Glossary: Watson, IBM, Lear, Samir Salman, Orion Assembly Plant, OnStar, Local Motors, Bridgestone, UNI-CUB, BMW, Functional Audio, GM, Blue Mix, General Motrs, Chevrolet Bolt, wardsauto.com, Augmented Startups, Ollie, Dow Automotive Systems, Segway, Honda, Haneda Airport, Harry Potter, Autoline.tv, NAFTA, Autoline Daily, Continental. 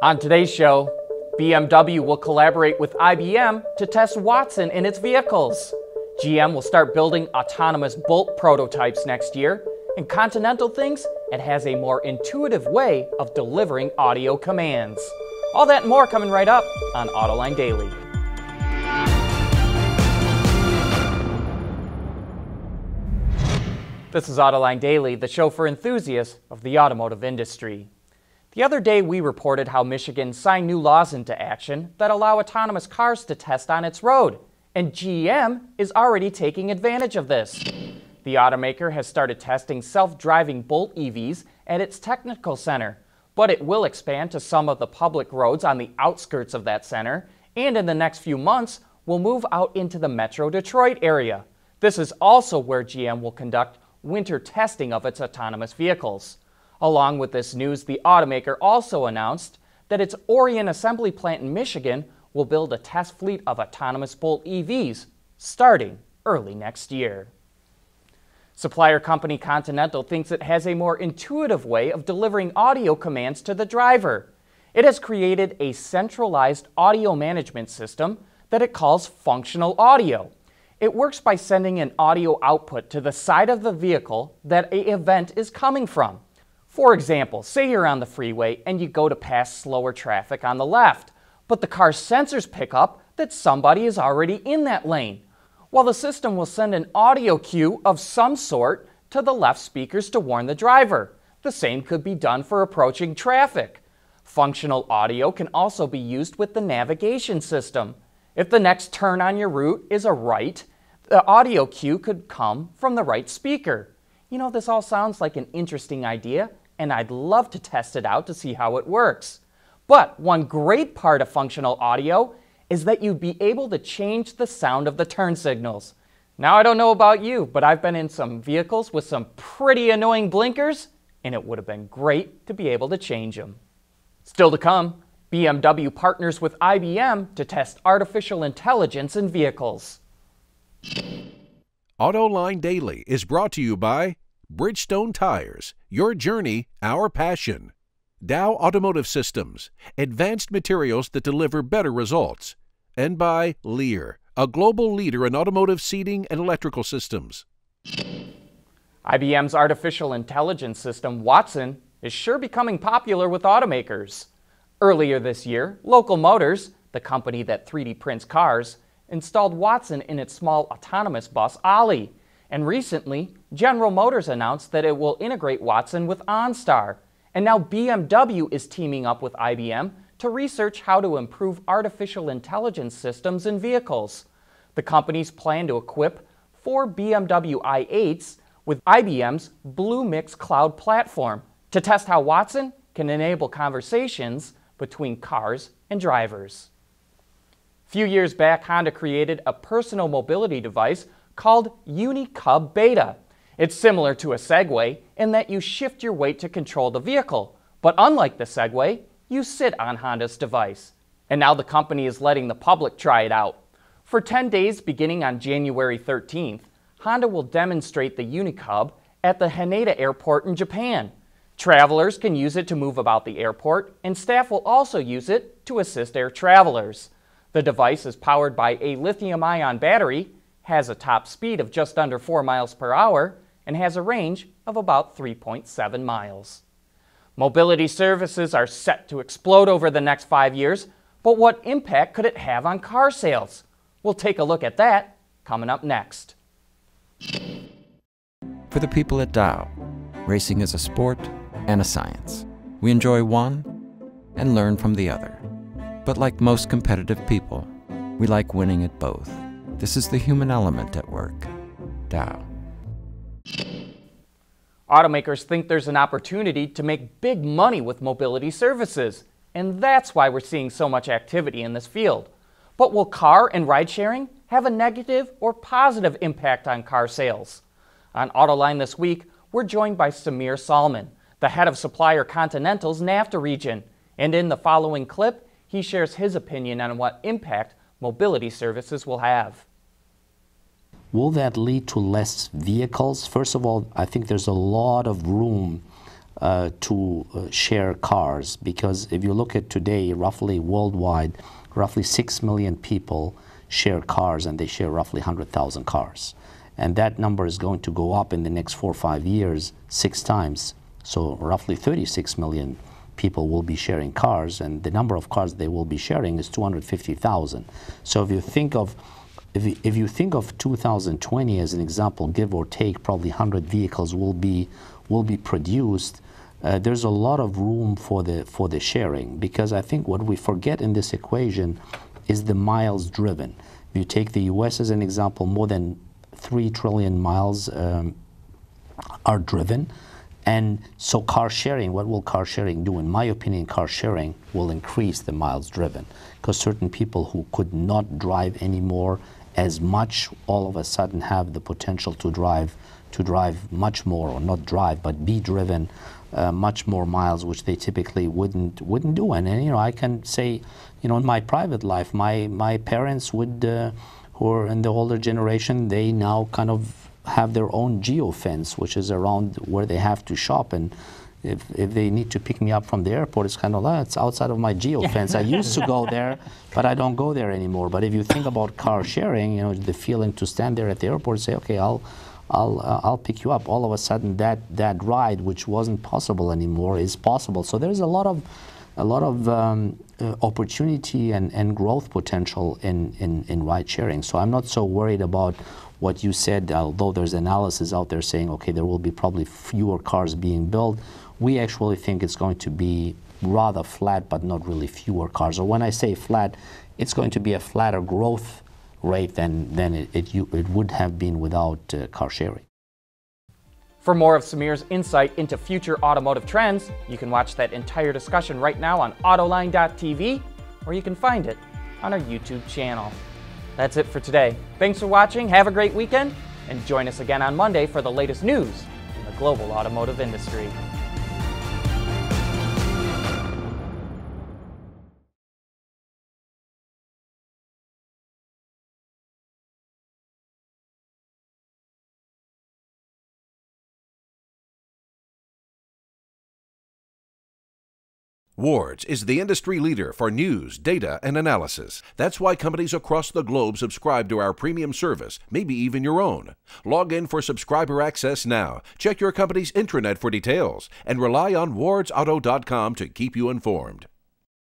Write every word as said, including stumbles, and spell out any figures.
On today's show, B M W will collaborate with I B M to test Watson in its vehicles. G M will start building autonomous Bolt prototypes next year, and Continental thinks it has a more intuitive way of delivering audio commands. All that and more coming right up on Autoline Daily. This is Autoline Daily, the show for enthusiasts of the automotive industry. The other day we reported how Michigan signed new laws into action that allow autonomous cars to test on its road, and G M is already taking advantage of this. The automaker has started testing self-driving Bolt E Vs at its technical center, but it will expand to some of the public roads on the outskirts of that center, and in the next few months will move out into the Metro Detroit area. This is also where G M will conduct winter testing of its autonomous vehicles. Along with this news, the automaker also announced that its Orion Assembly Plant in Michigan will build a test fleet of autonomous Bolt E Vs starting early next year. Supplier company Continental thinks it has a more intuitive way of delivering audio commands to the driver. It has created a centralized audio management system that it calls Functional Audio. It works by sending an audio output to the side of the vehicle that an event is coming from. For example, say you're on the freeway and you go to pass slower traffic on the left, but the car's sensors pick up that somebody is already in that lane. Well, the system will send an audio cue of some sort to the left speakers to warn the driver. The same could be done for approaching traffic. Functional Audio can also be used with the navigation system. If the next turn on your route is a right, the audio cue could come from the right speaker. You know, this all sounds like an interesting idea, and I'd love to test it out to see how it works. But one great part of Functional Audio is that you'd be able to change the sound of the turn signals. Now, I don't know about you, but I've been in some vehicles with some pretty annoying blinkers, and it would have been great to be able to change them. Still to come, B M W partners with I B M to test artificial intelligence in vehicles. Autoline Daily is brought to you by Bridgestone Tires, your journey, our passion. Dow Automotive Systems, advanced materials that deliver better results. And by Lear, a global leader in automotive seating and electrical systems. I B M's artificial intelligence system, Watson, is sure becoming popular with automakers. Earlier this year, Local Motors, the company that three D prints cars, installed Watson in its small autonomous bus, Ollie. And recently, General Motors announced that it will integrate Watson with OnStar. And now B M W is teaming up with I B M to research how to improve artificial intelligence systems in vehicles. The companies plan to equip four B M W i eights with I B M's Blue Mix cloud platform to test how Watson can enable conversations between cars and drivers. A few years back, Honda created a personal mobility device called U N I-C U B Beta. It's similar to a Segway in that you shift your weight to control the vehicle, but unlike the Segway, you sit on Honda's device. And now the company is letting the public try it out. For ten days beginning on January thirteenth, Honda will demonstrate the U N I-C U B at the Haneda Airport in Japan. Travelers can use it to move about the airport, and staff will also use it to assist air travelers. The device is powered by a lithium-ion battery, has a top speed of just under four miles per hour, and has a range of about three point seven miles. Mobility services are set to explode over the next five years, but what impact could it have on car sales? We'll take a look at that coming up next. For the people at Dow, racing is a sport and a science. We enjoy one and learn from the other. But like most competitive people, we like winning at both. This is the human element at work. Dow. Automakers think there's an opportunity to make big money with mobility services, and that's why we're seeing so much activity in this field. But will car and ride sharing have a negative or positive impact on car sales? On Autoline this week, we're joined by Samir Salman, the head of supplier Continental's NAFTA region, and in the following clip, he shares his opinion on what impact mobility services will have. Will that lead to less vehicles? First of all, I think there's a lot of room uh, to uh, share cars, because if you look at today, roughly worldwide, roughly six million people share cars, and they share roughly one hundred thousand cars. And that number is going to go up in the next four or five years, six times. So roughly thirty-six million people will be sharing cars, and the number of cars they will be sharing is two hundred fifty thousand. So if you think of, if you, if you think of two thousand twenty as an example, give or take, probably one hundred vehicles will be will be produced. Uh, there's a lot of room for the for the sharing, because I think what we forget in this equation is the miles driven. If you take the U S as an example, more than three trillion miles um, are driven. And so car sharing, what will car sharing do? In my opinion, car sharing will increase the miles driven, because certain people who could not drive anymore as much all of a sudden have the potential to drive to drive much more, or not drive, but be driven uh, much more miles, which they typically wouldn't wouldn't do. And, and you know, I can say, you know, in my private life, my my parents would, uh, who are in the older generation, they now kind of have their own geofence, which is around where they have to shop. And if, if they need to pick me up from the airport, it's kind of, ah, it's outside of my geofence. I used to go there, but I don't go there anymore. But if you think about car sharing, you know, the feeling to stand there at the airport and say, okay, I'll, I'll, uh, I'll pick you up. All of a sudden, that that ride, which wasn't possible anymore, is possible. So there's a lot of, a lot of um, uh, opportunity and, and growth potential in, in, in ride sharing. So I'm not so worried about what you said, although there's analysis out there saying, okay, there will be probably fewer cars being built. We actually think it's going to be rather flat, but not really fewer cars. Or when I say flat, it's going to be a flatter growth rate than, than it, it, you, it would have been without uh, car sharing. For more of Samir's insight into future automotive trends, you can watch that entire discussion right now on Autoline dot T V, or you can find it on our YouTube channel. That's it for today. Thanks for watching, have a great weekend, and join us again on Monday for the latest news in the global automotive industry. Wards is the industry leader for news, data, and analysis. That's why companies across the globe subscribe to our premium service, maybe even your own. Log in for subscriber access now, check your company's intranet for details, and rely on wards auto dot com to keep you informed.